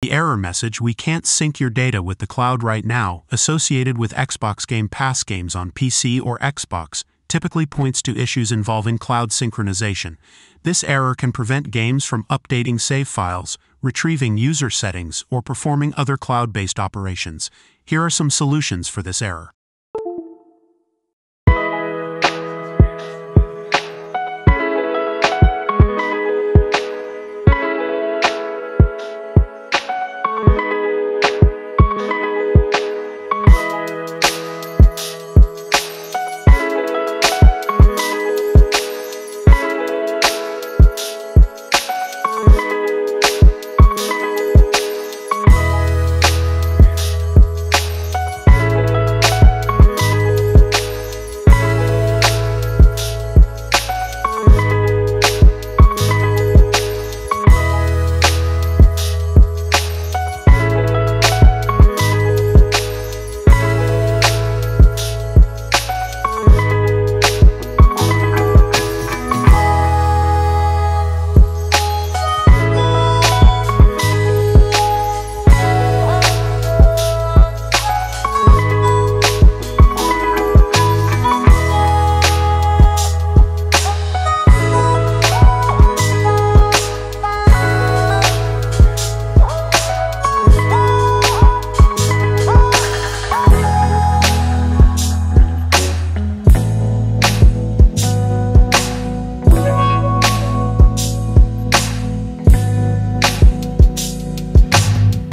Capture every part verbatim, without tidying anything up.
The error message, "We can't sync your data with the cloud right now," associated with Xbox Game Pass games on P C or Xbox, typically points to issues involving cloud synchronization. This error can prevent games from updating save files, retrieving user settings, or performing other cloud-based operations. Here are some solutions for this error.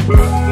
Boom.